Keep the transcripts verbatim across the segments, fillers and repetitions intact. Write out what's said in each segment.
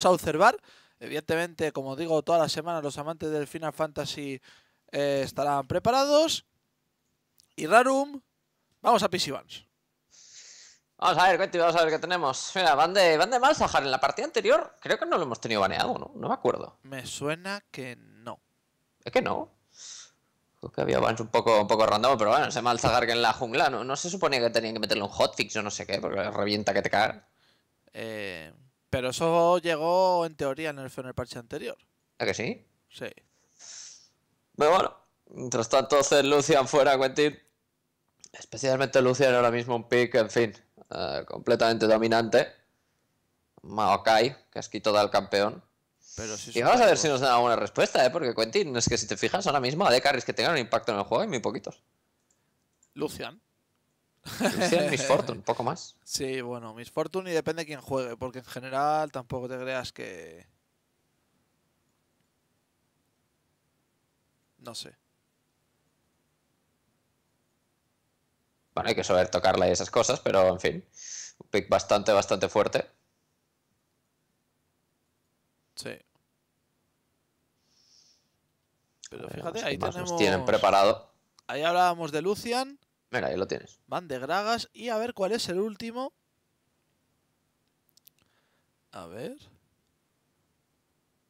Saucer Bar. Evidentemente, como digo, todas las semanas los amantes del Final Fantasy eh, estarán preparados. Y Rarum, vamos a P C Vans. Vamos a ver, Kuentin, vamos a ver qué tenemos. Mira, van de, van de Malzahar. En la partida anterior creo que no lo hemos tenido baneado, ¿no? No me acuerdo. Me suena que no. ¿Es que no? Creo que había bans un poco, un poco random, pero bueno, ese Malzahar que en la jungla no, no se suponía que tenían que meterle un hotfix o no sé qué, porque revienta que te cagas. Eh... Pero eso llegó, en teoría, en el, en el parche anterior. ¿A que sí? Sí. Pero bueno, mientras tanto, entonces Lucian fuera, Kuentin. Especialmente Lucian ahora mismo un pick, en fin, uh, completamente dominante. Maokai, casquito del campeón. Pero sí, y vamos a ver si nos dan alguna respuesta, ¿eh? Porque Kuentin, es que si te fijas, ahora mismo a de carries que tengan un impacto en el juego hay muy poquitos. Lucian. Lucian, Miss Fortune, poco más. Sí, bueno, Miss Fortune y depende de quién juegue, porque en general tampoco te creas que... No sé. Bueno, hay que saber tocarla y esas cosas, pero en fin. Un pick bastante, bastante fuerte. Sí. Pero ver, fíjate, ahí tenemos... Nos tienen preparado. Ahí hablábamos de Lucian. Mira, ahí lo tienes. Van de Gragas. Y a ver cuál es el último. A ver.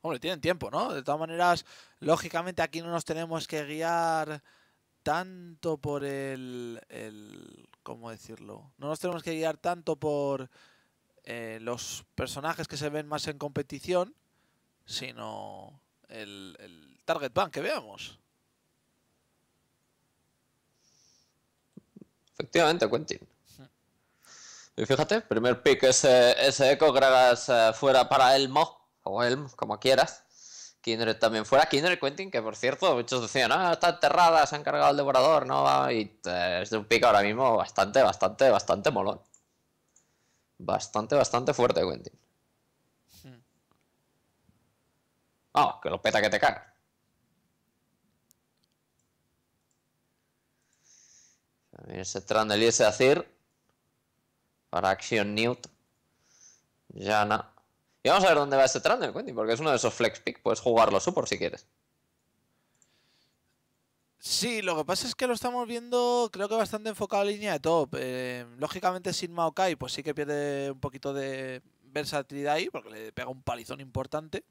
Hombre, tienen tiempo, ¿no? De todas maneras, lógicamente aquí no nos tenemos que guiar tanto por el... el ¿cómo decirlo? No nos tenemos que guiar tanto por eh, los personajes que se ven más en competición, sino el, el target ban que veamos. Efectivamente, Kuentin. Y fíjate, primer pick ese, ese eco, Gragas eh, fuera para Elmo, o Elm, como quieras. Kindred también fuera. Kindred, Kuentin, que por cierto, muchos decían, ah, está enterrada, se ha encargado el devorador, ¿no? Y eh, es de un pick ahora mismo bastante, bastante, bastante molón. Bastante, bastante fuerte, Kuentin. Vamos, oh, que lo peta que te cagas. Ese Trundle y ese Azir para Action Newt. Janna. Y vamos a ver dónde va ese Trundle, Kuentin, porque es uno de esos flex pick. Puedes jugarlo super si quieres. Sí, lo que pasa es que lo estamos viendo, creo que bastante enfocado a línea de top. Eh, lógicamente sin Maokai, pues sí que pierde un poquito de versatilidad ahí, porque le pega un palizón importante.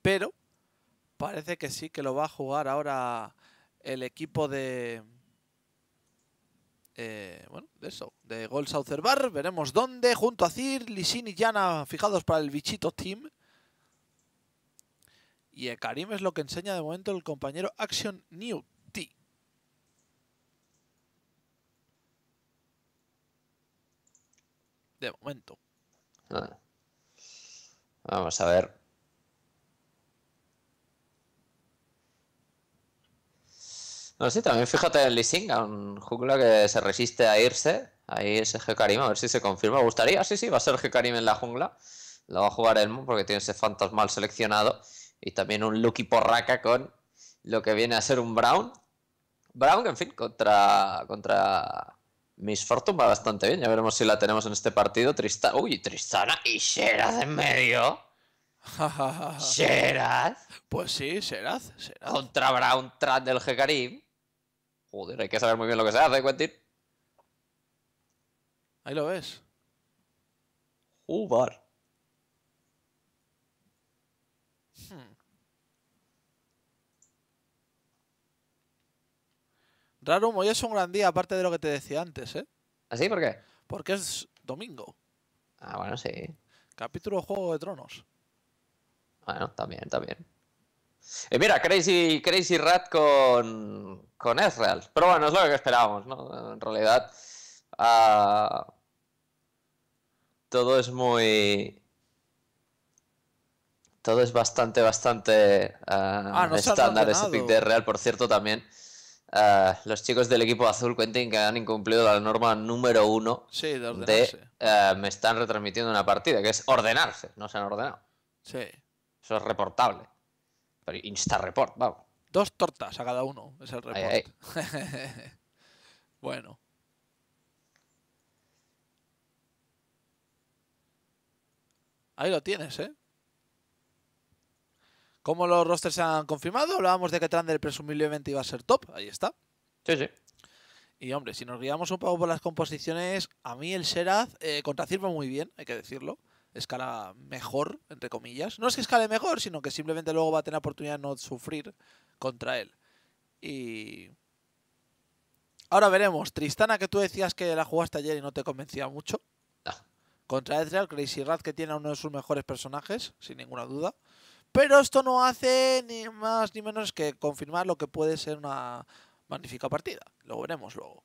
Pero parece que sí que lo va a jugar ahora el equipo de... Eh, bueno, de eso, de Gold Saucer Bar. Veremos dónde, junto a Azir, Lee Sin y Janna fijados para el bichito Team. Y Hecarim es lo que enseña de momento el compañero Action New T. De momento. Ah. Vamos a ver. No, sí, también fíjate en Lee Sin, un jungla que se resiste a irse. Ahí ese Hecarim, a ver si se confirma. Me gustaría, sí, sí, va a ser Hecarim en la jungla. Lo va a jugar Elmo porque tiene ese fantasmal seleccionado. Y también un Lucky Porraca con lo que viene a ser un Brown. Brown, que en fin, contra, contra Miss Fortune va bastante bien. Ya veremos si la tenemos en este partido. Tristana, uy, Tristana y Xerath en medio. ¿Xerath? Pues sí, Xerath. Contra Brown, tras del Hecarim. Joder, hay que saber muy bien lo que se hace, Kuentin. Ahí lo ves. Ubar. Hmm. Rarum, hoy es un gran día, aparte de lo que te decía antes, ¿eh? ¿Ah, sí? ¿Por qué? Porque es domingo. Ah, bueno, sí. Capítulo de Juego de Tronos. Bueno, también, también. Eh, mira, Crazy, Crazy Rat con, con Ezreal. Pero bueno, es lo que esperábamos, ¿no? En realidad, uh, todo es muy... Todo es bastante, bastante uh, ah, no estándar ese pick de Ezreal. Por cierto, también uh, los chicos del equipo azul, Kuentin, que han incumplido la norma número uno, sí, de, de uh, me están retransmitiendo una partida, que es ordenarse. No se han ordenado. Sí. Eso es reportable. Pero Insta Report, vamos. Dos tortas a cada uno, es el report. Ay, ay. Bueno. Ahí lo tienes, ¿eh? Como los rosters se han confirmado, hablábamos de que Trundle presumiblemente iba a ser top. Ahí está. Sí, sí. Y hombre, si nos guiamos un poco por las composiciones, a mí el Xerath eh, contra Azir va muy bien, hay que decirlo. Escala mejor, entre comillas. No es que escale mejor, sino que simplemente luego va a tener oportunidad de no sufrir contra él. Y... ahora veremos. Tristana, que tú decías que la jugaste ayer y no te convencía mucho. No. Contra Ezreal, Crazy Rat, que tiene a uno de sus mejores personajes, sin ninguna duda. Pero esto no hace ni más ni menos que confirmar lo que puede ser una magnífica partida. Lo veremos luego.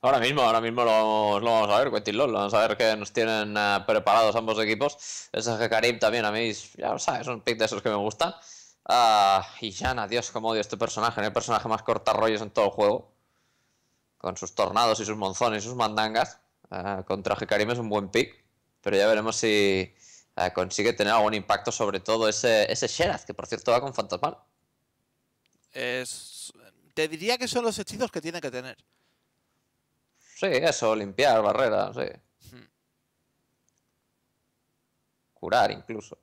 Ahora mismo, ahora mismo lo vamos, lo vamos a ver, Kuentin LoL. Vamos a ver qué nos tienen uh, preparados ambos equipos. Ese Hecarim también a mí, ya lo sabes, son pick de esos que me gustan. Uh, y Janna, Dios, cómo odio este personaje. No hay personaje más cortarrollos en todo el juego. Con sus tornados y sus monzones y sus mandangas. Uh, contra Hecarim es un buen pick. Pero ya veremos si uh, consigue tener algún impacto, sobre todo ese, ese Xerath, que por cierto va con Fantasmal. Es... te diría que son los hechizos que tiene que tener. Sí, eso, limpiar barreras, sí. Hmm. Curar incluso.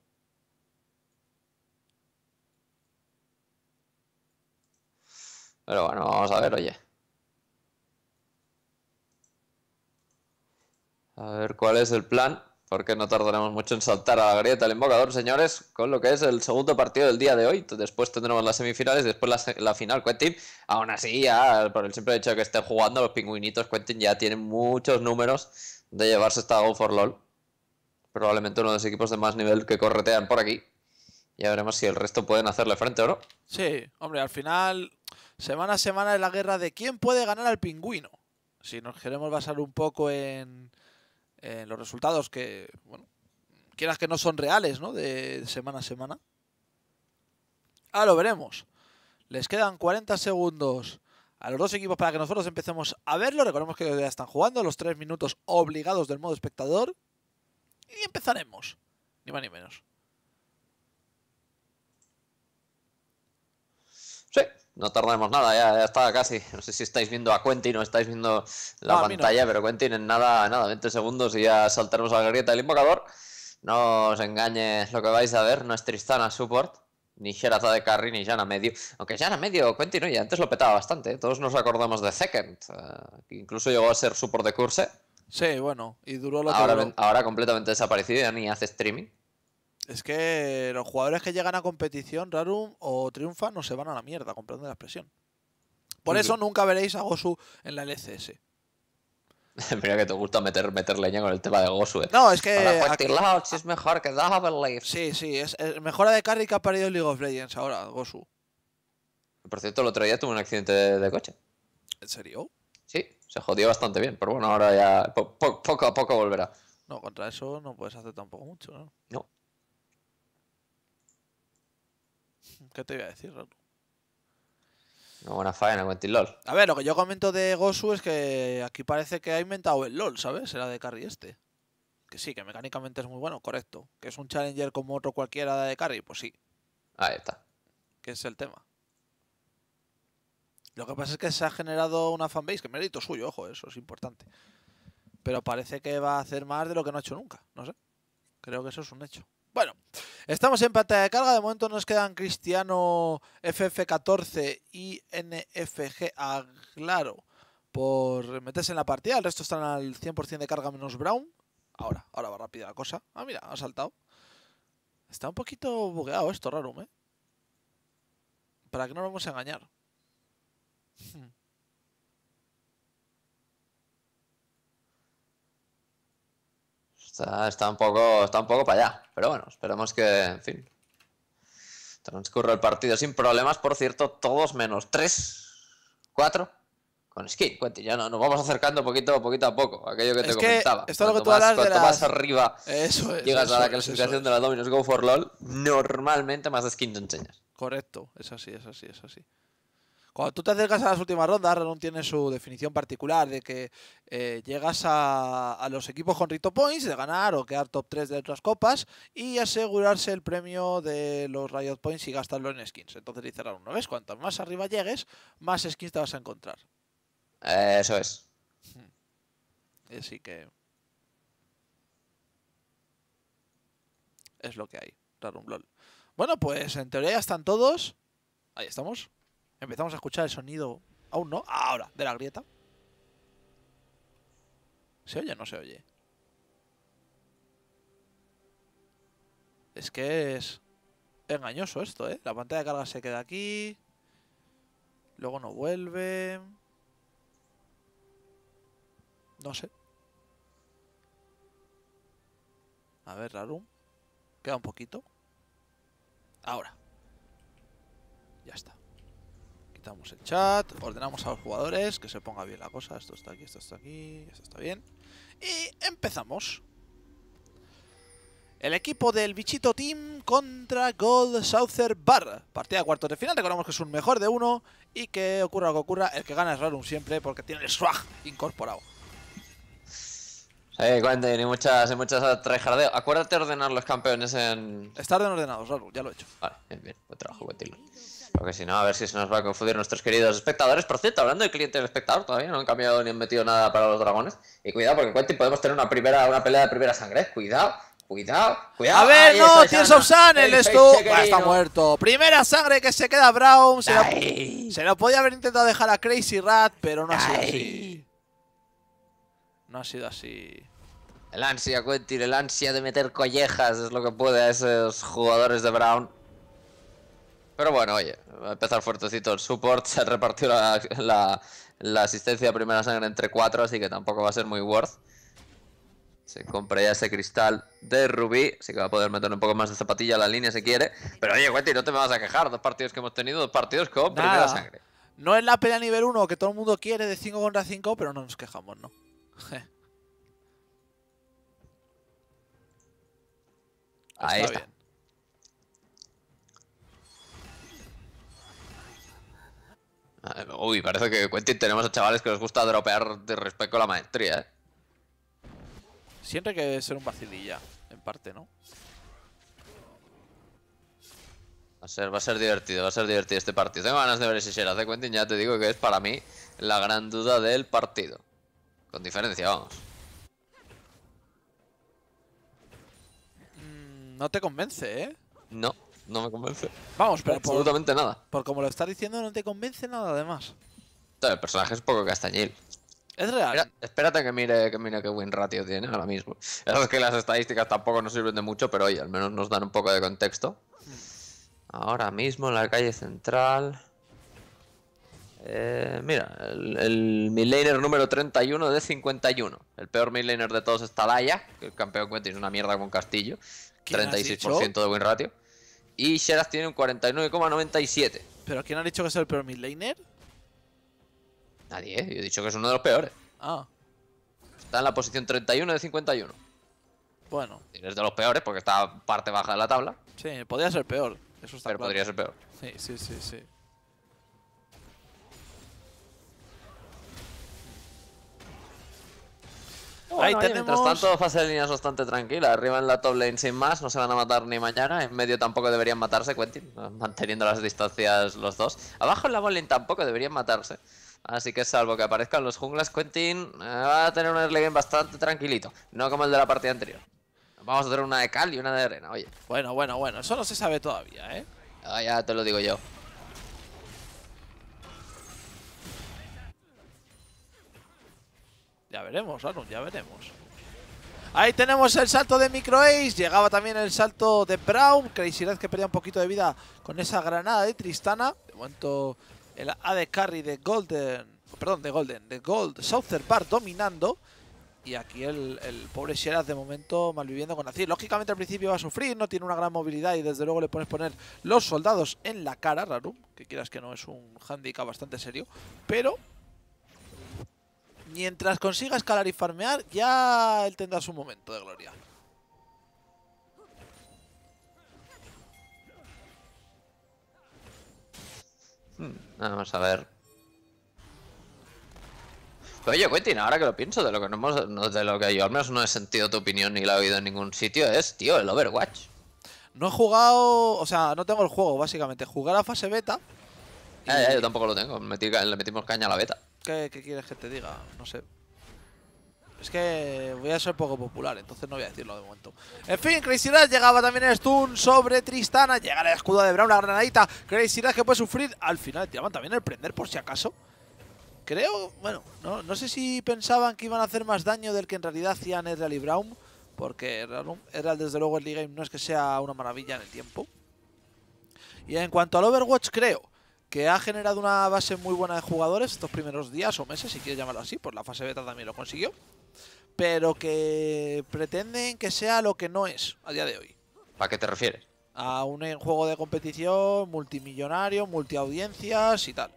Pero bueno, vamos a ver, oye. A ver cuál es el plan, porque no tardaremos mucho en saltar a la grieta del invocador, señores, con lo que es el segundo partido del día de hoy. Después tendremos las semifinales, después la, la final. Kuentin, aún así, ya, por el simple hecho de que esté jugando los pingüinitos, Kuentin ya tiene muchos números de llevarse esta Go for LoL. Probablemente uno de los equipos de más nivel que corretean por aquí. Ya veremos si el resto pueden hacerle frente o no. Sí, hombre, al final... semana a semana es la guerra de quién puede ganar al pingüino. Si nos queremos basar un poco en, en los resultados que, bueno, quieras que no son reales, ¿no? De semana a semana. Ah, lo veremos. Les quedan cuarenta segundos a los dos equipos para que nosotros empecemos a verlo. Recordemos que ya están jugando los tres minutos obligados del modo espectador. Y empezaremos. Ni más ni menos. Sí. No tardemos nada, ya, ya está casi. No sé si estáis viendo a Kuentin o estáis viendo la no, pantalla, no. Pero Kuentin en nada, nada, veinte segundos y ya saltaremos a la grieta del invocador. No os engañes lo que vais a ver, no es Tristana support, ni Xerath de carry, ni Janna medio. Aunque Janna medio, Kuentin, oye, antes lo petaba bastante, ¿eh? Todos nos acordamos de Second, uh, que incluso llegó a ser support de Curse. Sí, bueno, y duró lo ahora, que duró. Ahora completamente desaparecido, ya ni hace streaming. Es que los jugadores que llegan a competición, Rarum o triunfan, no se van a la mierda, comprando la expresión. Por eso nunca veréis a Gosu en la L C S. Mira que te gusta meter, meter leña con el tema de Gosu, ¿eh? No, es que... aquí... es mejor que Doublelift. Sí, sí, es, es mejora de carry que ha perdido League of Legends ahora, Gosu. Por cierto, el otro día tuvo un accidente de, de coche. ¿En serio? Sí, se jodió bastante bien, pero bueno, ahora ya po po poco a poco volverá. No, contra eso no puedes hacer tampoco mucho, ¿no? No. ¿Qué te voy a decir, Raru? Una buena faena, Kuentin LoL. A ver, lo que yo comento de Gosu es que aquí parece que ha inventado el LoL, ¿sabes? Era de carry este. Que sí, que mecánicamente es muy bueno, correcto. Que es un challenger como otro cualquiera de carry, pues sí. Ahí está. Que es el tema. Lo que pasa es que se ha generado una fanbase, que mérito suyo, ojo, eso es importante. Pero parece que va a hacer más de lo que no ha hecho nunca, no sé. Creo que eso es un hecho. Bueno, estamos en pantalla de carga. De momento nos quedan Cristiano F F catorce y N F G Aglaro por meterse en la partida. El resto están al cien por cien de carga menos Brown. Ahora, ahora va rápida la cosa. Ah, mira, ha saltado. Está un poquito bugueado esto, Rarum, ¿eh? Para que no nos vamos a engañar. Hmm. Está, está, un poco, está un poco para allá, pero bueno, esperemos que, en fin, transcurra el partido sin problemas. Por cierto, todos menos tres, cuatro, con skin. Kuentin, ya no, nos vamos acercando poquito, poquito a poco, aquello que es te que comentaba. Esto cuanto lo que tú más, hablas cuanto de más las... arriba eso es, llegas eso a la clasificación es, de la Dominos Go for LoL, normalmente más de skin te enseñas. Correcto, es así, es así, es así. Cuando tú te acercas a las últimas rondas, Rarum tiene su definición particular de que eh, llegas a, a los equipos con Rito Points de ganar o quedar top tres de otras copas y asegurarse el premio de los Riot Points y gastarlo en skins. Entonces dice Rarum, ¿no ves? Cuanto más arriba llegues, más skins te vas a encontrar. Eso es. Así que... es lo que hay. Rarum LOL. Bueno, pues en teoría ya están todos. Ahí estamos. Empezamos a escuchar el sonido. Aún no. Ahora, de la grieta. ¿Se oye o no se oye? Es que es engañoso esto, ¿eh? La pantalla de carga se queda aquí. Luego no vuelve. No sé. A ver, Rarum. Queda un poquito. Ahora. Ya está. Quitamos el chat. Ordenamos a los jugadores. Que se ponga bien la cosa. Esto está aquí, esto está aquí. Esto está bien. Y empezamos. El equipo del bichito Team contra Gold Saucer Bar. Partida de cuartos de final. Recordamos que es un mejor de uno. Y que ocurra lo que ocurra, el que gana es Rarum siempre. Porque tiene el swag incorporado. Eh, Kuentin, y muchas, y muchas trejardeo. Acuérdate de ordenar los campeones en... Estar ordenados, Rarum, ya lo he hecho. Vale, bien, bien, buen trabajo, Kuentin. Porque si no, a ver si se nos va a confundir nuestros queridos espectadores. Por cierto, hablando de cliente del espectador, todavía no han cambiado ni han metido nada para los dragones. Y cuidado, porque Kuentin podemos tener una primera una pelea de primera sangre. Cuidado, cuidado, cuidado. A ver, ahí no, Tears of Sun, el esto... Ah, está muerto. Primera sangre que se queda Brown. Se lo... se lo podía haber intentado dejar a Crazy Rat, pero no ha sido así. No ha sido así. El ansia, Kuentin, el ansia de meter collejas es lo que puede a esos jugadores de Brown. Pero bueno, oye, va a empezar fuertecito el support. Se repartió la, la, la asistencia de primera sangre entre cuatro, así que tampoco va a ser muy worth. Se compra ya ese cristal de rubí, así que va a poder meter un poco más de zapatilla a la línea si quiere. Pero oye, Kuentin, no te me vas a quejar. Dos partidos que hemos tenido, dos partidos con Nada. primera sangre. No es la pelea nivel uno que todo el mundo quiere de cinco contra cinco, pero no nos quejamos, ¿no? Ahí está. Bien. Uy, parece que Kuentin tenemos a chavales que les gusta dropear de respecto a la maestría, ¿eh? Siempre hay que ser un vacililla, en parte, ¿no? Va a ser, va a ser divertido, va a ser divertido este partido. Tengo ganas de ver si será de Kuentin, ya te digo que es para mí la gran duda del partido. Con diferencia, vamos. Mm, no te convence, ¿eh? No, no me convence. Vamos, pero absolutamente por, nada. Por como lo estás diciendo, no te convence nada, además. El personaje es poco castañil. Es real. Espera, espérate que mire, que mire qué buen ratio tiene ahora mismo. Es que las estadísticas tampoco nos sirven de mucho, pero oye, al menos nos dan un poco de contexto. Ahora mismo en la calle central... Eh, mira, el, el midlaner número treinta y uno de cincuenta y uno. El peor midlaner de todos es Talaya, que el campeón Kuentin es una mierda con castillo. treinta y seis por ciento de win ratio. Y Xerath tiene un cuarenta y nueve coma noventa y siete. ¿Pero quién ha dicho que es el peor midlaner? Nadie, ¿eh? Yo he dicho que es uno de los peores. Ah. Está en la posición treinta y uno de cincuenta y uno. Bueno. Es de los peores porque está parte baja de la tabla. Sí, podría ser peor. Eso está Pero claro. podría ser peor. Sí, sí, sí, sí. Ahí bueno, tenemos... Mientras tanto, fase de líneas bastante tranquila. Arriba en la top lane sin más, no se van a matar ni mañana. En medio tampoco deberían matarse, Kuentin, manteniendo las distancias los dos. Abajo en la bot lane tampoco deberían matarse. Así que salvo que aparezcan los junglas, Kuentin eh, va a tener un early game bastante tranquilito. No como el de la partida anterior. Vamos a tener una de cal y una de arena, oye. Bueno, bueno, bueno, eso no se sabe todavía, ¿eh? Ah, ya te lo digo yo. Ya veremos, Rarum, ya veremos. Ahí tenemos el salto de Microace. Llegaba también el salto de Brown. Crazy Red que perdía un poquito de vida con esa granada de Tristana. De momento el A D Carry de Golden... Perdón, de Golden. De Gold Saucer Bar dominando. Y aquí el, el pobre Xerath de momento malviviendo con Azir. Lógicamente al principio va a sufrir, no tiene una gran movilidad y desde luego le pones poner los soldados en la cara, Rarum. Que quieras que no es un handicap bastante serio. Pero... mientras consiga escalar y farmear, ya él tendrá su momento de gloria. Hmm, vamos a ver. Oye, Kuentin, ahora que lo pienso, de lo que, no hemos, no, de lo que yo al menos no he sentido tu opinión ni la he oído en ningún sitio, es, tío, el Overwatch. No he jugado... O sea, no tengo el juego, básicamente. Jugué la fase beta. Y... Eh, eh, yo tampoco lo tengo. Metí, le metimos caña a la beta. ¿Qué, ¿Qué quieres que te diga? No sé. Es que voy a ser poco popular, entonces no voy a decirlo de momento. En fin, Crazy Rush llegaba también el stun sobre Tristana. Llega el escudo de Brown, la granadita. Crazy Rush que puede sufrir. Al final tiraban también el prender por si acaso. Creo, bueno, no, no sé si pensaban que iban a hacer más daño del que en realidad hacían Ezreal y Braum, porque Rarum, Ezreal desde luego el League Game no es que sea una maravilla en el tiempo. Y en cuanto al Overwatch, creo que ha generado una base muy buena de jugadores estos primeros días o meses, si quieres llamarlo así, pues la fase beta también lo consiguió, pero que pretenden que sea lo que no es a día de hoy. ¿A qué te refieres? A un juego de competición multimillonario, multiaudiencias y tal.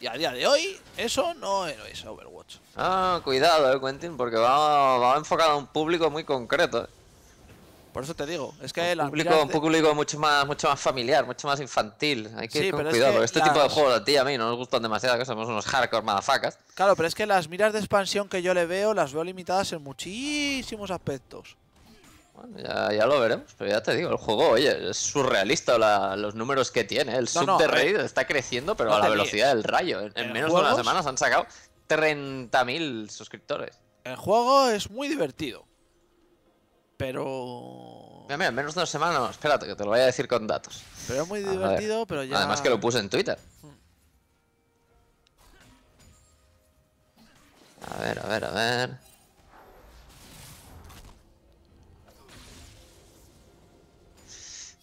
Y a día de hoy, eso no es Overwatch. Ah, cuidado, eh, Kuentin, porque va, va enfocado a un público muy concreto. Eh. Por eso te digo, es que... Un público, de... un público mucho más mucho más familiar, mucho más infantil. Hay que sí, ir con cuidado, es que este las... tipo de juegos, tío, a mí no nos gustan demasiado, que somos unos hardcore madafacas. Claro, pero es que las miras de expansión que yo le veo, las veo limitadas en muchísimos aspectos. Bueno, ya, ya lo veremos, pero ya te digo, el juego, oye, es surrealista la, los números que tiene. El no, sub no, de Reddit eh. está creciendo, pero no a la velocidad del rayo. En, en menos juegos, de una semana se han sacado treinta mil suscriptores. El juego es muy divertido, pero... Mira, mira, en menos de una semana, no, espérate, que te lo voy a decir con datos. Pero es muy divertido, pero ya... Además que lo puse en Twitter. Hmm. A ver, a ver, a ver...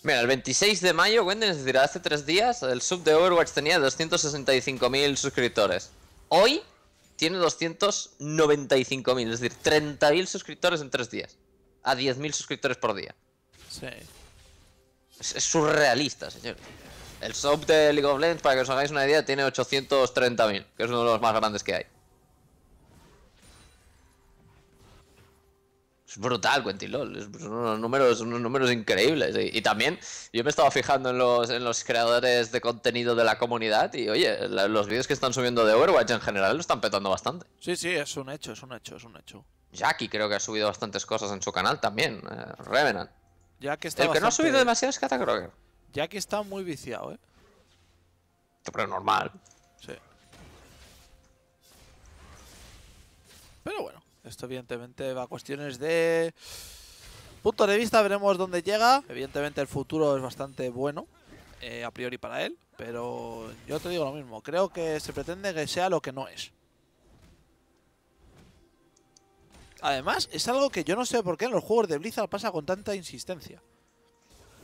Mira, el veintiséis de mayo, Wenden, es decir, hace tres días, el sub de Overwatch tenía doscientos sesenta y cinco mil suscriptores. Hoy tiene doscientos noventa y cinco mil, es decir, treinta mil suscriptores en tres días. A diez mil suscriptores por día. Sí. Es, es surrealista, señor. El sub de League of Legends, para que os hagáis una idea, tiene ochocientos treinta mil, que es uno de los más grandes que hay. Es brutal, Kuentin LoL. Son unos números, unos números increíbles. Y, y también yo me estaba fijando en los, en los creadores de contenido de la comunidad y, oye, la, los vídeos que están subiendo de Overwatch en general lo están petando bastante. Sí, sí, es un hecho, es un hecho, es un hecho. Jackie creo que ha subido bastantes cosas en su canal también. Eh, Revenant. Jackie está El que bastante... no ha subido demasiado es Catacroker. Jackie está muy viciado, ¿eh? Pero normal. Sí. Pero bueno. Esto evidentemente va a cuestiones de punto de vista, veremos dónde llega. Evidentemente el futuro es bastante bueno, eh, a priori para él, pero yo te digo lo mismo. Creo que se pretende que sea lo que no es. Además, es algo que yo no sé por qué en los juegos de Blizzard pasa con tanta insistencia.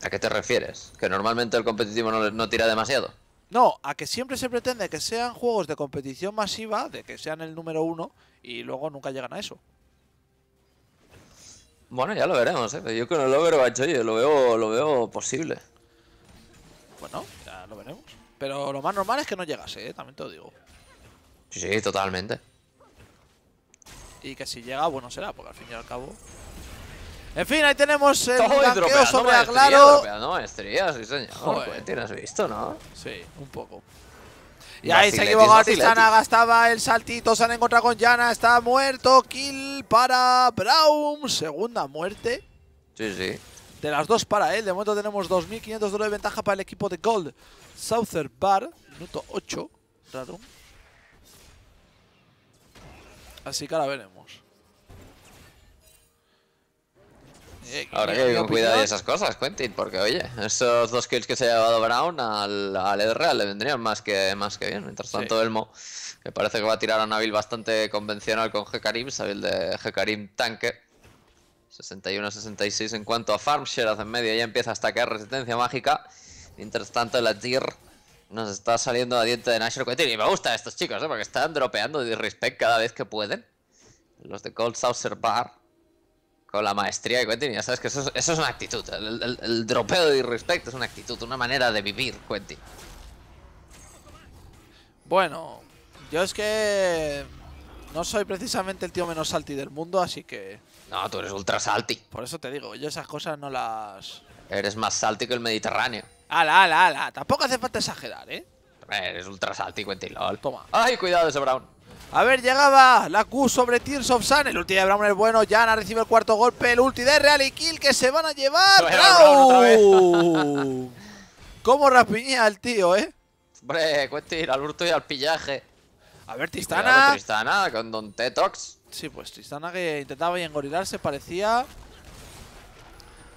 ¿A qué te refieres? ¿Que normalmente el competitivo no, no tira demasiado? No, a que siempre se pretende que sean juegos de competición masiva, de que sean el número uno, y luego nunca llegan a eso. Bueno, ya lo veremos, ¿eh? Yo con el Overwatch, oye, lo veo, lo veo posible. Bueno, ya lo veremos. Pero lo más normal es que no llegase, ¿eh? También te lo digo. Sí, sí, totalmente. Y que si llega, bueno será, porque al fin y al cabo... En fin, ahí tenemos el blanqueo sobre Aclaro. No, maestría, sí señor. Joder, tienes visto, ¿no? Sí, un poco. Y ahí se equivocó Tristana, gastaba el saltito, se han encontrado con Janna, está muerto. Kill para Braum, segunda muerte. Sí, sí. De las dos para él, de momento tenemos dos mil quinientos dólares de ventaja para el equipo de Gold Saucer Bar, minuto ocho, raro. Así que ahora veremos. Ahora que con cuidado de esas cosas, Kuentin, porque oye, esos dos kills que se ha llevado Brown al, al Ezreal le vendrían más que, más que bien. Mientras tanto, sí. Elmo, que parece que va a tirar a una build bastante convencional con Hecarim, esa build de Hecarim tanque. sesenta y uno a sesenta y seis en cuanto a farm, Xerath en medio ya empieza a stackear resistencia mágica. Mientras tanto, el Azir nos está saliendo a diente de Nashor, Kuentin, y me gustan estos chicos, ¿eh? Porque están dropeando disrespect cada vez que pueden. Los de Gold Saucer Bar. Con la maestría de Kuentin, ya sabes que eso, eso es una actitud. El, el, el dropeo de irrespecto es una actitud, una manera de vivir, Kuentin. Bueno, yo es que no soy precisamente el tío menos salty del mundo, así que... No, tú eres ultra salty. Por eso te digo, yo esas cosas no las... Eres más salty que el Mediterráneo. Ala, ala, ala, tampoco hace falta exagerar, ¿eh? Eres ultra salty, Kuentin LoL. Toma. Ay, cuidado ese Brown. A ver, llegaba la Q sobre Tears of Sun. El ulti de Brown es bueno. Janna recibe el cuarto golpe. El ulti de Real y Kill que se van a llevar. ¡Brown! ¿Cómo rapiña el tío, eh? Hombre, Kuentin, al hurto y al pillaje. A ver, Tristana. Cuidado, Tristana con Don Tetox. Sí, pues Tristana que intentaba engorilarse, parecía.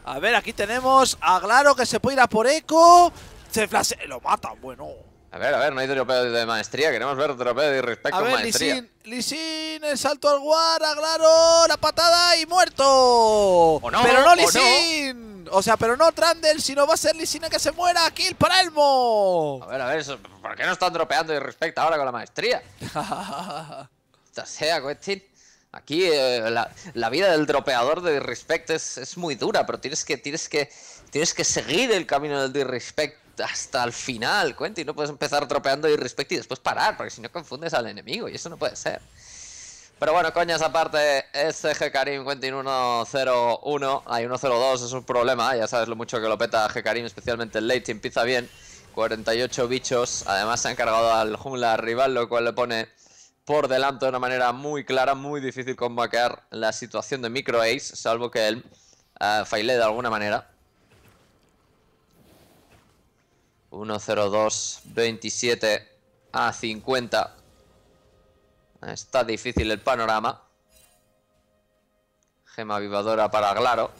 A ver, aquí tenemos a Claro que se puede ir a por Eco. Se flashe... Lo mata, bueno. A ver, a ver, no hay tropeo de maestría. Queremos ver tropeo de respecto a ver, maestría. Lee Sin, Lee Sin, el salto al guard, a Claro, la patada y muerto. O no, pero no Lee Sin. No. O sea, pero no Trundle, sino va a ser Lee Sin el que se muera. Kill para Elmo. A ver, a ver, ¿por qué no están tropeando de respecto ahora con la maestría? Esta sea, Kuentin. Aquí eh, la, la vida del dropeador de Disrespect es, es muy dura, pero tienes que, tienes, que, tienes que seguir el camino del Disrespect hasta el final, Kuentin. No puedes empezar dropeando Disrespect y después parar, porque si no confundes al enemigo y eso no puede ser. Pero bueno, coñas aparte, ese Hecarim, Kuentin uno cero uno, hay uno cero dos, es un problema, ya sabes lo mucho que lo peta Hecarim, especialmente el late, empieza bien, cuarenta y ocho bichos, además se ha encargado al jungla rival, lo cual le pone... por delante de una manera muy clara, muy difícil combaquear la situación de Micro Ace, salvo que él uh, faile de alguna manera. uno cero dos, veintisiete a cincuenta. Está difícil el panorama. Gema avivadora para Claro.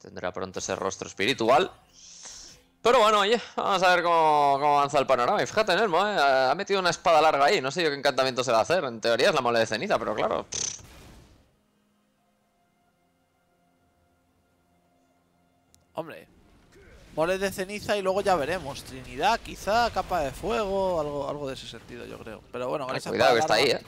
Tendrá pronto ese rostro espiritual. Pero bueno, oye, vamos a ver cómo, cómo avanza el panorama. Y fíjate, Nermo, ¿eh? Ha metido una espada larga ahí. No sé yo qué encantamiento se va a hacer. En teoría es la mole de ceniza, pero claro. Pff. Hombre, mole de ceniza y luego ya veremos. Trinidad, quizá, capa de fuego, algo, algo de ese sentido, yo creo. Pero bueno, con esa cuidado que está larga... ahí, ¿eh?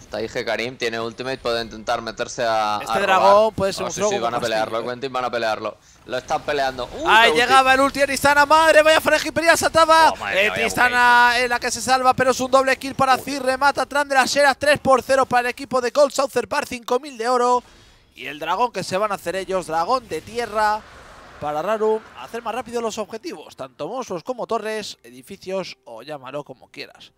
Está ahí Hecarim, tiene ultimate, puede intentar meterse a... Este a dragón puede ser oh, un sí, sí, van a pelearlo, Kuentin van a pelearlo. Lo están peleando. Uh, ¡Ahí llegaba el ulti de Tristana! ¡Madre, vaya frangipería! ¡Saltaba! Oh, eh, Tristana es la que se salva, pero es un doble kill para Azir. Remata Trundle a Xerath, tres por cero para el equipo de Gold Saucer Bar, cinco mil de oro. Y el dragón que se van a hacer ellos, dragón de tierra para Rarum. Hacer más rápido los objetivos, tanto monstruos como torres, edificios o llámalo como quieras.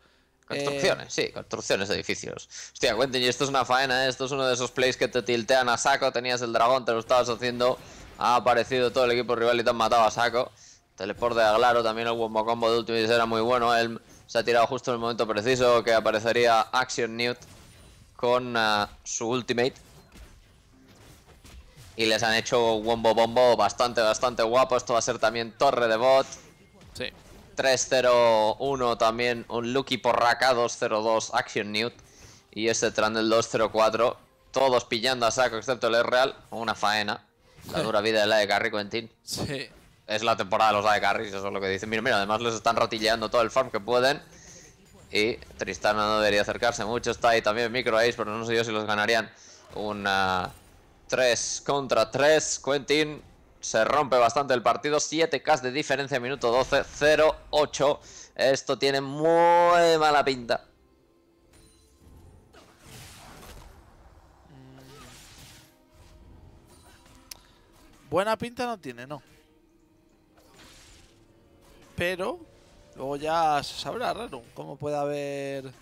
Construcciones, eh... sí, construcciones, edificios. Hostia, Kuentin, y esto es una faena, ¿eh? Esto es uno de esos plays que te tiltean a saco. Tenías el dragón, te lo estabas haciendo. Ha aparecido todo el equipo rival y te han matado a saco. Teleport de Aglaro, también el bombo combo de Ultimate era muy bueno. Él se ha tirado justo en el momento preciso que aparecería Action Newt con uh, su Ultimate. Y les han hecho un bombo bombo bastante, bastante guapo. Esto va a ser también torre de bot. Sí. tres cero uno también, un Lucky Porraca, dos cero dos, Action Newt y este Trundle dos cero cuatro. Todos pillando a saco excepto el Ezreal. Una faena. La dura vida de la de Carry, Kuentin. Sí. Es la temporada de los de Carry, eso es lo que dicen. Mira, mira, además les están ratilleando todo el farm que pueden. Y Tristana no debería acercarse mucho. Está ahí también Micro Ace, pero no sé yo si los ganarían. Una tres contra tres, Kuentin. Se rompe bastante el partido, siete K de diferencia, minuto doce, cero ocho. Esto tiene muy mala pinta. Buena pinta no tiene, no. Pero luego ya se sabrá, Rarum, cómo puede haber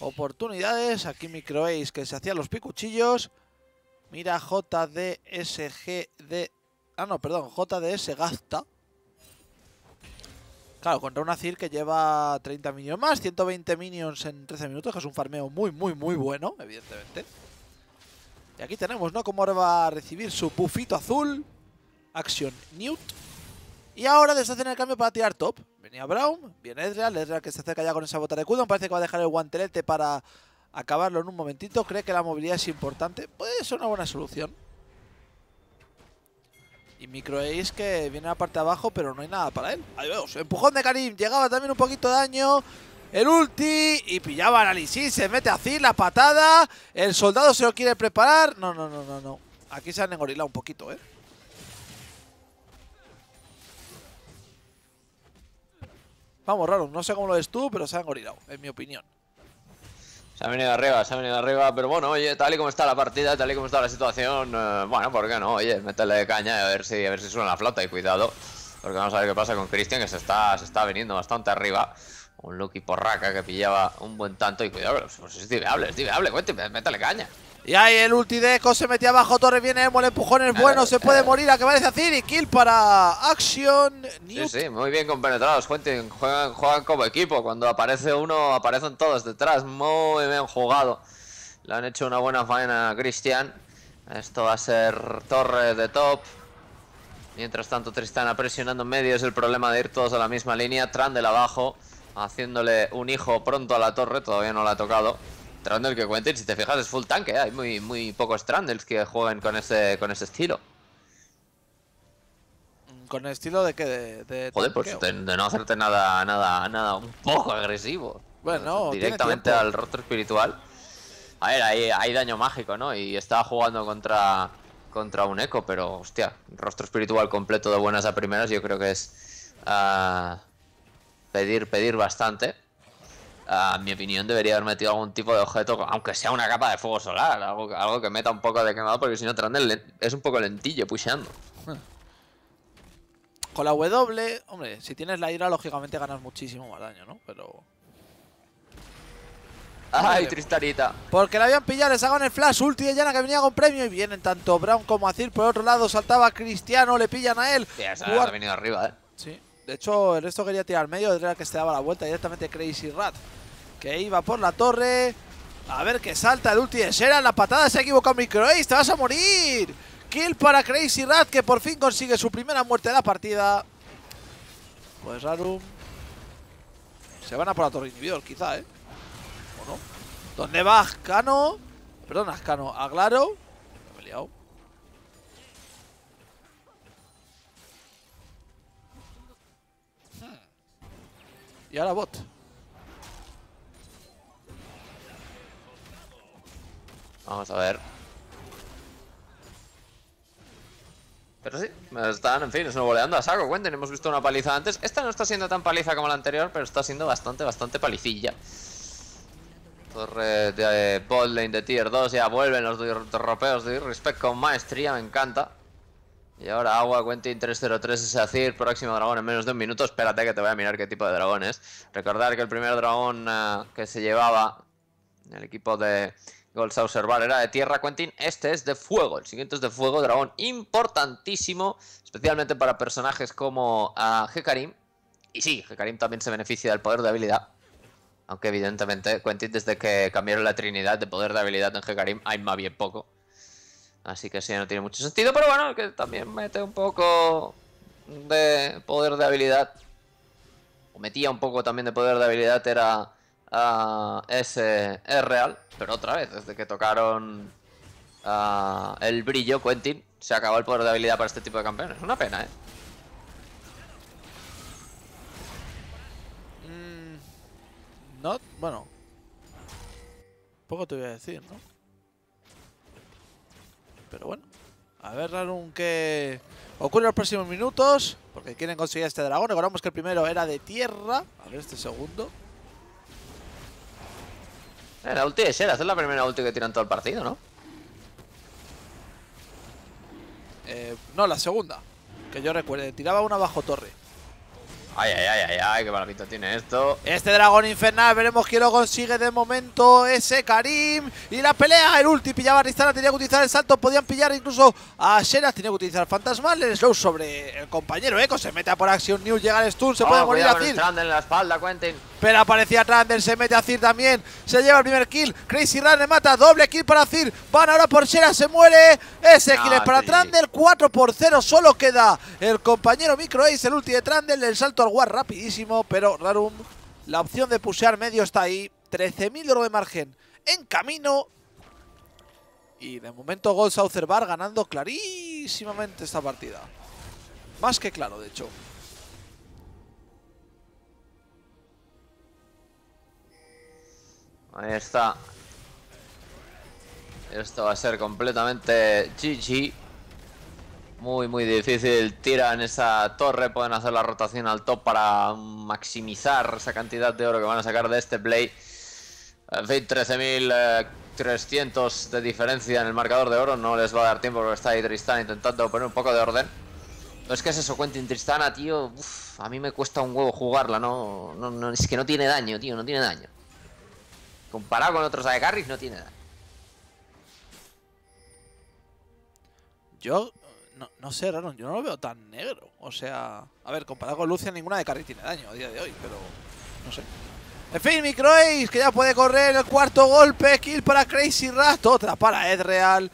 oportunidades. Aquí Micro Ace que se hacía los picuchillos. Mira J D S G D. Ah, no, perdón, J D S Gasta. Claro, contra un Azir que lleva treinta minions más, ciento veinte minions en trece minutos, que es un farmeo muy, muy, muy bueno, evidentemente. Y aquí tenemos, ¿no? Cómo va a recibir su bufito azul, Action Newt. Y ahora deshacen el cambio para tirar top. Venía Brown, viene Ezreal, Ezreal que se acerca ya con esa bota de escudo. Parece que va a dejar el guantelete para acabarlo en un momentito. Cree que la movilidad es importante. Puede ser una buena solución. Y Micro Ace que viene a la parte de abajo, pero no hay nada para él. Ahí vemos, empujón de Karim, llegaba también un poquito de daño. El ulti y pillaba a Lee Sin, se mete así, la patada. El soldado se lo quiere preparar. No, no, no, no, no. Aquí se han engorilado un poquito, ¿eh? Vamos, Rarum, no sé cómo lo ves tú, pero se han engorilado, en mi opinión. Se ha venido arriba, se ha venido arriba, pero bueno, oye, tal y como está la partida, tal y como está la situación, eh, bueno, ¿por qué no? Oye, métele de caña y a ver si, a ver si suena la flauta y cuidado, porque vamos a ver qué pasa con Christian, que se está, se está viniendo bastante arriba. Un Lucky Porraca que pillaba un buen tanto y cuidado, pues es diveable, es diveable, Kuentin, métele caña. Y ahí el ulti de Echo, se metía abajo, Torres viene, Emo, el empujón es bueno, se puede morir, a que parece Azir y kill para Action. Newt. Sí, sí, muy bien compenetrados, Kuentin, juegan, juegan como equipo, cuando aparece uno aparecen todos detrás, muy bien jugado. Le han hecho una buena faena a Christian, esto va a ser torre de top. Mientras tanto Tristana presionando en medio, es el problema de ir todos a la misma línea, Trundle abajo, haciéndole un hijo pronto a la torre, todavía no la ha tocado. Trundle que Kuentin, si te fijas, es full tanque, ¿eh? Hay muy, muy pocos Trundles que jueguen con ese, con ese estilo. ¿Con el estilo de qué? De, de Joder, pues de, de no hacerte nada, nada, nada un poco agresivo. Bueno, directamente al rostro espiritual. A ver, hay, hay daño mágico, ¿no? Y estaba jugando contra, contra un Echo, pero hostia, rostro espiritual completo de buenas a primeras, yo creo que es uh, pedir, pedir bastante. Uh, en mi opinión debería haber metido algún tipo de objeto, aunque sea una capa de fuego solar, algo, algo que meta un poco de quemado, porque si no Trundle es un poco lentillo pusheando. Con la W, hombre, si tienes la ira lógicamente ganas muchísimo más daño, ¿no? Pero... ¡ay, Tristanita! Porque la habían pillado, les hagan el flash ulti de Janna que venía con premio y vienen tanto Brown como Azir. Por otro lado saltaba Cristiano, le pillan a él. Sí, esa ha venido arriba, ¿eh? Sí. De hecho, el resto quería tirar al medio, era el que se daba la vuelta directamente Crazy Rat, que iba por la torre. A ver que salta el ulti de Xerath, la patada se ha equivocado Microace, te vas a morir. Kill para Crazy Rat, que por fin consigue su primera muerte de la partida. Pues Rarum se van a por la torre inhibidor, quizá, ¿eh? ¿O no? ¿Dónde va Ascano? Perdón, Ascano, Aglaro. Me he liado. Y ahora bot. Vamos a ver. Pero sí, están, en fin, nos boleando a saco, Kuentin. Hemos visto una paliza antes. Esta no está siendo tan paliza como la anterior, pero está siendo bastante, bastante palicilla. Torre de botlane de tier dos. Ya vuelven los ropeos de Respect con maestría, me encanta. Y ahora agua, Kuentin tres cero tres es Azir, próximo dragón en menos de un minuto. Espérate que te voy a mirar qué tipo de dragón es. Recordar que el primer dragón uh, que se llevaba el equipo de Gold Saucer Bar era de tierra, Kuentin. Este es de fuego, el siguiente es de fuego, dragón importantísimo, especialmente para personajes como uh, Hecarim. Y sí, Hecarim también se beneficia del poder de habilidad. Aunque evidentemente, Kuentin, desde que cambiaron la trinidad de poder de habilidad en Hecarim, hay más bien poco. Así que sí, no tiene mucho sentido, pero bueno, que también mete un poco de poder de habilidad. O metía un poco también de poder de habilidad, era uh, ese Ezreal. Pero otra vez, desde que tocaron uh, el brillo, Kuentin, se acabó el poder de habilidad para este tipo de campeones. Una pena, ¿eh? Mm, no, bueno. Poco te voy a decir, ¿no? Pero bueno, a ver Rarum que ocurre en los próximos minutos, porque quieren conseguir este dragón. Recordamos que el primero era de tierra. A ver este segundo. La ulti de Xerath es la primera ulti que tiran todo el partido, ¿no? Eh, no, la segunda. Que yo recuerde, tiraba una bajo torre. Ay, ay, ay, ay, ay, qué maravilla tiene esto. Este dragón infernal, veremos quién lo consigue de momento. Ese Karim. Y la pelea, el ulti pillaba a Tristana, tenía que utilizar el salto. Podían pillar incluso a Xerath, tenía que utilizar Fantasmal. El slow sobre el compañero Echo, se mete a por Action New, llega el stun, se oh, puede morir a Azir. Trundle en la espalda, Kuentin. Pero aparecía Trundle, se mete a Azir también. Se lleva el primer kill. Crazy Run le mata, doble kill para Azir. Van ahora por Xerath, se muere. Ese no, kill es para sí. Trundle, cuatro por cero. Solo queda el compañero Microace, el ulti de Trundle, el salto al War rapidísimo, pero Rarum, la opción de pushear medio está ahí. trece mil de oro de margen en camino. Y de momento Gold Saucer Bar ganando clarísimamente esta partida. Más que claro, de hecho. Ahí está. Esto va a ser completamente G G. Muy, muy difícil. Tiran esa torre, pueden hacer la rotación al top para maximizar esa cantidad de oro que van a sacar de este play. En fin, trece mil trescientos de diferencia en el marcador de oro. No les va a dar tiempo porque está ahí Tristana intentando poner un poco de orden. Pero es que es eso, Kuentin. Tristana, tío, uf, a mí me cuesta un huevo jugarla, ¿no? No, no, es que no tiene daño, tío, no tiene daño. Comparado con otros A D Carries, no tiene daño. Yo no, no sé, Rarum, yo no lo veo tan negro. O sea, a ver, comparado con Lucian, ninguna de carry tiene daño a día de hoy, pero no sé. En fin, Microace, que ya puede correr el cuarto golpe. Kill para Crazy Rat, otra para Ezreal.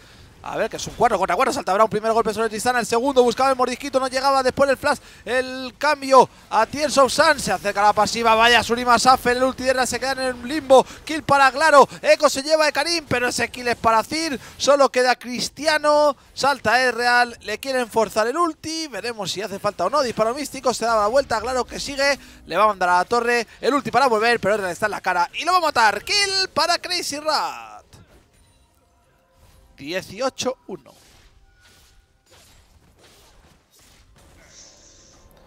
A ver, que es un cuatro contra cuatro, salta Brown, primer golpe sobre Tristana, el segundo, buscaba el mordisquito, no llegaba, después el flash, el cambio a Tears of Sun, se acerca la pasiva, vaya Surima Saffel, el ulti de la se queda en el limbo, kill para Claro, Echo se lleva a Hecarim, pero ese kill es para Azir, solo queda Cristiano, salta Ezreal, le quieren forzar el ulti, veremos si hace falta o no, disparo místico, se da la vuelta, Claro que sigue, le va a mandar a la torre, el ulti para volver, pero Ezreal está en la cara y lo va a matar, kill para Crazy Rat. dieciocho uno.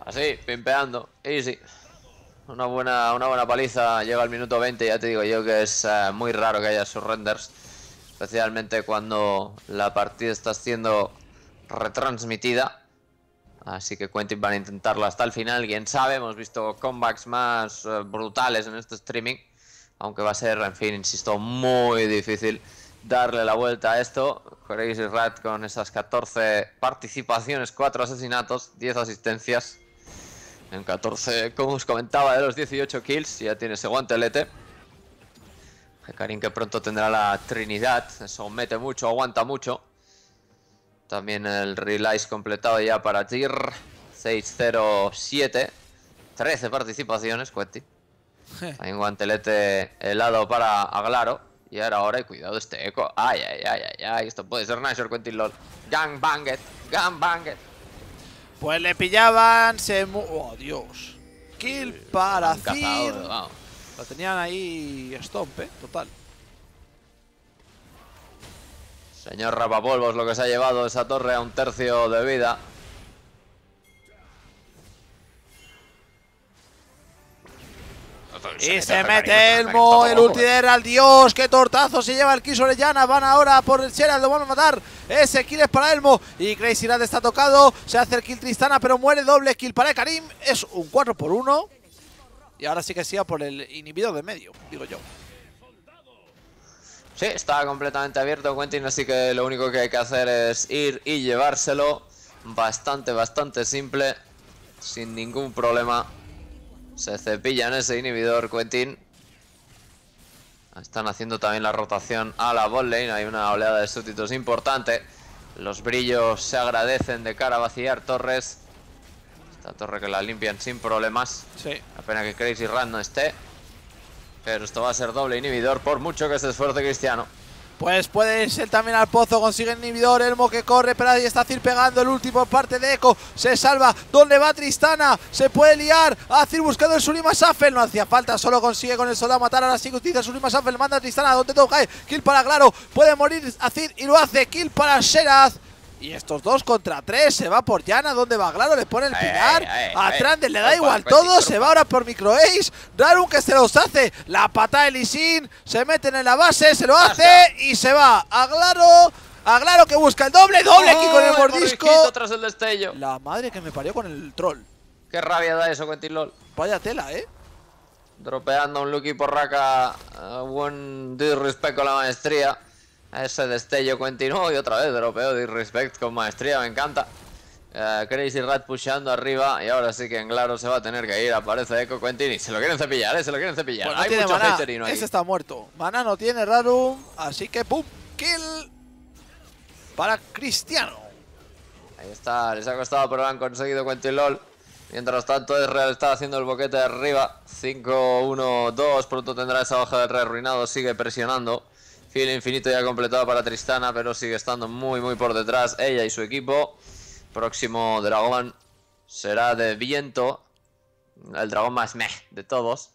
Así, pimpeando, easy. Una buena, una buena paliza, llega al minuto veinte, ya te digo yo que es uh, muy raro que haya surrenders. Especialmente cuando la partida está siendo retransmitida. Así que Kuentin van a intentarlo hasta el final, quién sabe, hemos visto comebacks más uh, brutales en este streaming. Aunque va a ser, en fin, insisto, muy difícil darle la vuelta a esto. Crazy Rat con esas catorce participaciones, cuatro asesinatos, diez asistencias. En catorce, como os comentaba, de los dieciocho kills, ya tiene ese guantelete. Hecarim que pronto tendrá la Trinidad, somete mucho, aguanta mucho. También el Relice completado ya para Tyr, seis cero siete, trece participaciones, Kuentin. Hay un guantelete helado para Aglaro. Y ahora, ahora, y cuidado este eco. Ay, ay, ay, ay, ay. Esto puede ser Nashor, Kuentin LOL. Gangbanget, gangbanget. Pues le pillaban, se mu... Oh, Dios. Kill para Azir. Lo tenían ahí stomp, eh, total. Señor Rapapolvos, lo que se ha llevado esa torre a un tercio de vida. Y se mete Elmo, el ulti de Ezreal, Dios, qué tortazo se lleva el kill sobre Janna, van ahora por el Xerath, lo van a matar, ese kill es para Elmo y Crazy Rat está tocado, se hace el kill Tristana pero muere, doble kill para Hecarim, es un cuatro por uno y ahora sí que siga por el inhibidor de medio, digo yo. Sí, está completamente abierto Kuentin, así que lo único que hay que hacer es ir y llevárselo, bastante, bastante simple, sin ningún problema. Se cepillan ese inhibidor, Kuentin. Están haciendo también la rotación a la bot lane. Hay una oleada de súbditos importante. Los brillos se agradecen de cara a vaciar torres. Esta torre que la limpian sin problemas. Sí. Apenas que Crazy Rat no esté. Pero esto va a ser doble inhibidor por mucho que se esfuerce Cristiano. Pues puede irse también al pozo, consigue el inhibidor, Elmo que corre, pero ahí está Azir pegando el último por parte de Echo, se salva, ¿dónde va Tristana? Se puede liar, Azir buscando el Surima Saffel, no hacía falta, solo consigue con el soldado matar, ahora sí que utiliza el Surima Saffel, manda a Tristana, ¿dónde todo cae? Kill para Claro, puede morir Azir y lo hace, kill para Xerath. Y estos dos contra tres, se va por Janna, ¿dónde va Claro? Le pone el pilar, ay, ay, ay, a Trundle le da igual todo, se va ahora por Microace, Rarum que se los hace, la patada de Lee Sin, se meten en la base, se lo hace y se va a Claro, a Claro que busca el doble, doble oh, aquí con el mordisco, tras el destello. La madre que me parió con el troll. Qué rabia da eso, Kuentin LOL. Vaya tela, eh. Dropeando un Lucky Porraca, uh, buen disrespect con la maestría. Ese destello continuó y otra vez dropeo disrespect con maestría, me encanta. uh, Crazy Rat pushando arriba y ahora sí que en claro se va a tener que ir. Aparece Echo, Kuentin y se lo quieren cepillar, ¿eh? Se lo quieren cepillar. Pues no hay tiene mucho haterino ahí. Ese está muerto. Mana no tiene Rarum, así que pum, kill para Cristiano. Ahí está, les ha costado pero lo han conseguido Kuentin LOL. Mientras tanto Ezreal está haciendo el boquete de arriba. Cinco uno dos, pronto tendrá esa hoja de re arruinado, sigue presionando. Kill infinito ya completado para Tristana, pero sigue estando muy muy por detrás ella y su equipo. Próximo dragón será de viento, el dragón más meh de todos.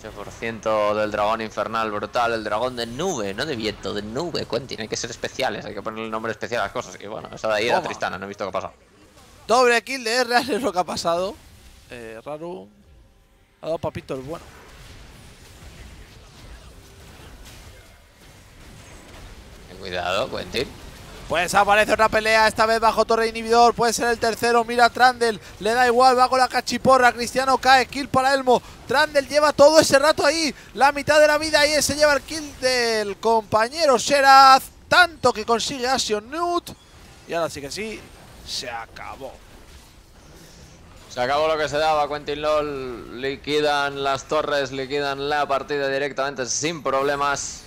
ocho por ciento del dragón infernal, brutal, el dragón de nube, no de viento, de nube, Kuentin, hay que ser especiales, hay que ponerle nombre especial a las cosas. Y bueno, esa de ahí era Tristana, no he visto qué ha pasado. Doble kill de Ezreal es lo que ha pasado. Eh, Rarum ha dado papito el bueno. Cuidado, Kuentin. Pues aparece otra pelea, esta vez bajo torre inhibidor, puede ser el tercero, mira a Trundle, le da igual, va con la cachiporra, Cristiano cae, kill para Elmo, Trundle lleva todo ese rato ahí, la mitad de la vida ahí, se lleva el kill del compañero Xerath, tanto que consigue Ashion Newt. Y ahora sí que sí, se acabó. Se acabó lo que se daba, Kuentin LoL. Liquidan las torres, liquidan la partida directamente sin problemas.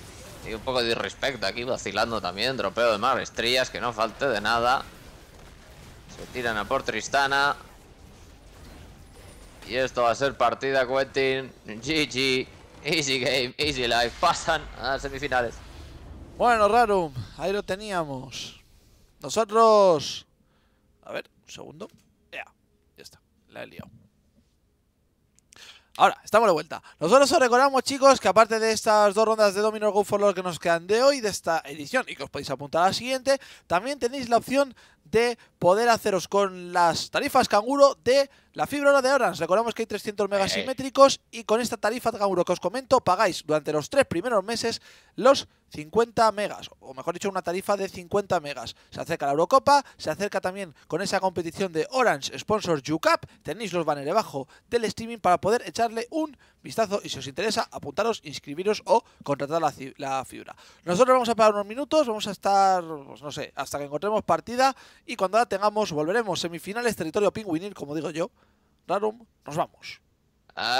Y un poco de irrespeto aquí, vacilando también. Dropeo de maestrías, que no falte de nada. Se tiran a por Tristana. Y esto va a ser partida, Kuentin. G G. Easy game, easy life. Pasan a semifinales. Bueno, Rarum, ahí lo teníamos. Nosotros... A ver, un segundo. Ya, yeah, ya está. La he liado. Ahora, estamos de vuelta. Nosotros os recordamos, chicos, que aparte de estas dos rondas de Dominos Go for LoL que nos quedan de hoy, de esta edición, y que os podéis apuntar a la siguiente, también tenéis la opción de poder haceros con las tarifas canguro de la fibra de Orange. Recordamos que hay trescientos megas simétricos y con esta tarifa canguro que os comento pagáis durante los tres primeros meses los cincuenta megas, o mejor dicho, una tarifa de cincuenta megas. Se acerca la Eurocopa, se acerca también con esa competición de Orange Sponsor YouCup. Tenéis los banners debajo del streaming para poder echarle un vistazo y si os interesa, apuntaros, inscribiros o contratar la, la fibra. Nosotros vamos a parar unos minutos, vamos a estar, pues no sé, hasta que encontremos partida. Y cuando la tengamos, volveremos. Semifinales, territorio pingüinil, como digo yo. Rarum, nos vamos. Ah.